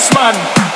Yes, man.